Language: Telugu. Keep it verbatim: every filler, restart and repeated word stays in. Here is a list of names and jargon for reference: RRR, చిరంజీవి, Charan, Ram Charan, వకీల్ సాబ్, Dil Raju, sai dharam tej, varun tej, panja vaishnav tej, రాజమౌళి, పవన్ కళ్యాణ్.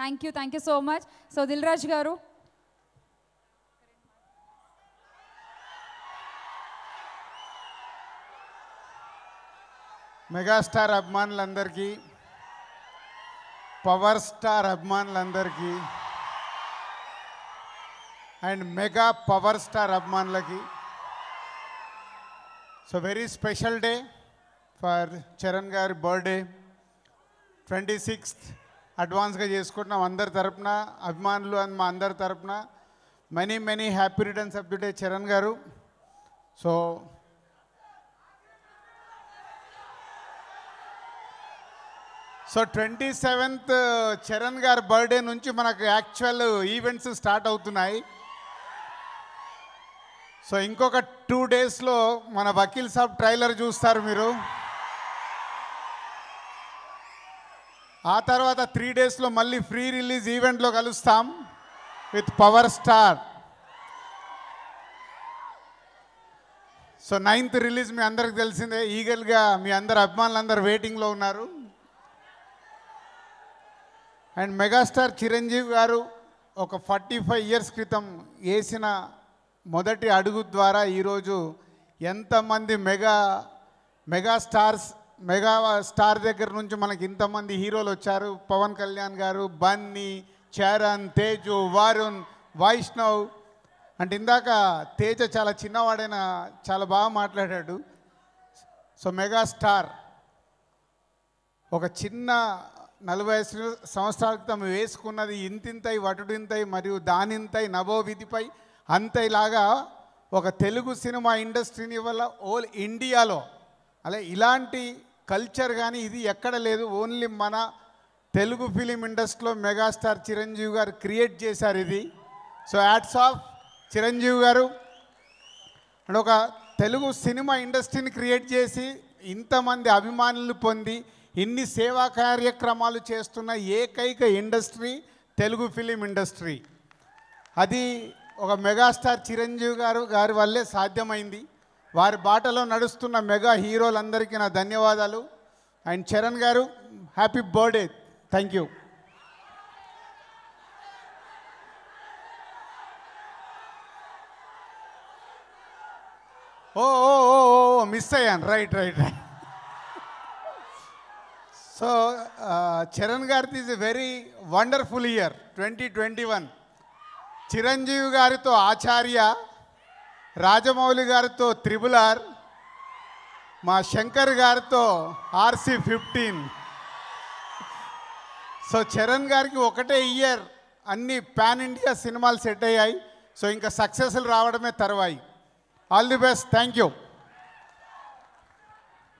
Thank you, thank you so much. So, Dil Raju garu. Mega star अभिमान लंदर की, पावर स्टार अभिमान लंदर की एंड मेगा पावर स्टार अभिमान लगी. So very special day for Charan गारी बर्थडे ट्वेंटी सिक्स्थ अडवांस का చేసుకుంటున్నాం अंदर तरफना అభిమానులు అండ్ మా అందరి तरफना many many happy returns of the day Charan గారు. So so twenty seventh Charan గారి బర్త్డే నుంచి మనకు యాక్చువల్ ఈవెంట్స్ స్టార్ట్ అవుతున్నాయి. సో ఇంకొక టూ డేస్లో మన వకీల్ సాబ్ ట్రైలర్ చూస్తారు మీరు. ఆ తర్వాత త్రీ డేస్లో మళ్ళీ ఫ్రీ రిలీజ్ ఈవెంట్లో కలుస్తాం with power star. So ninth release మీ అందరికి తెలిసిందే, ఈగల్గా మీ అందరు అభిమానులందరూ వెయిటింగ్లో ఉన్నారు. అండ్ మెగాస్టార్ చిరంజీవి గారు ఒక ఫార్టీ ఫైవ్ ఇయర్స్ క్రితం వేసిన మొదటి అడుగు ద్వారా ఈరోజు ఎంతమంది మెగా మెగాస్టార్స్ మెగా స్టార్ దగ్గర నుంచి మనకి ఇంతమంది హీరోలు వచ్చారు. పవన్ కళ్యాణ్ గారు, బన్నీ, చరణ్, తేజు, వరుణ్, వైష్ణవ్. అంటే ఇందాక తేజ చాలా చిన్నవాడైనా చాలా బాగా మాట్లాడాడు. సో మెగాస్టార్ ఒక చిన్న నలభై సంవత్సరాల క్రితం వేసుకున్నది ఇంతింతై వటుడింతై మరియు దానింతై నభో విధిపై అంతైలాగా ఒక తెలుగు సినిమా ఇండస్ట్రీని వల్ల ఆల్ ఇండియాలో అలా ఇలాంటి కల్చర్ కానీ ఇది ఎక్కడ లేదు. ఓన్లీ మన తెలుగు ఫిలిం ఇండస్ట్రీలో మెగాస్టార్ చిరంజీవి గారు క్రియేట్ చేశారు ఇది. సో హ్యాట్స్ ఆఫ్ చిరంజీవి గారు. అండ్ ఒక తెలుగు సినిమా ఇండస్ట్రీని క్రియేట్ చేసి ఇంతమంది అభిమానులు పొంది ఇన్ని సేవా కార్యక్రమాలు చేస్తున్న ఏకైక ఇండస్ట్రీ తెలుగు ఫిలిం ఇండస్ట్రీ. అది ఒక మెగాస్టార్ చిరంజీవి గారు గారి వల్లే సాధ్యమైంది. వారి బాటలో నడుస్తున్న మెగా హీరోలందరికీ నా ధన్యవాదాలు. And Charan garu, happy birthday. Thank you. ఓ ఓ ఓ మిస్ అయ్యాను. Right right right so Charan గారిది is a very wonderful year twenty twenty one. చిరంజీవి గారితో ఆచార్య, రాజమౌళి గారితో త్రిబుల్ ఆర్, మా శంకర్ గారితో ఆర్సీ ఫిఫ్టీన్. సో చరణ్ గారికి ఒకటే ఇయర్ అన్ని పాన్ ఇండియా సినిమాలు సెట్ అయ్యాయి. సో ఇంకా సక్సెస్లు రావడమే తర్వాయి. All the best. Thank you.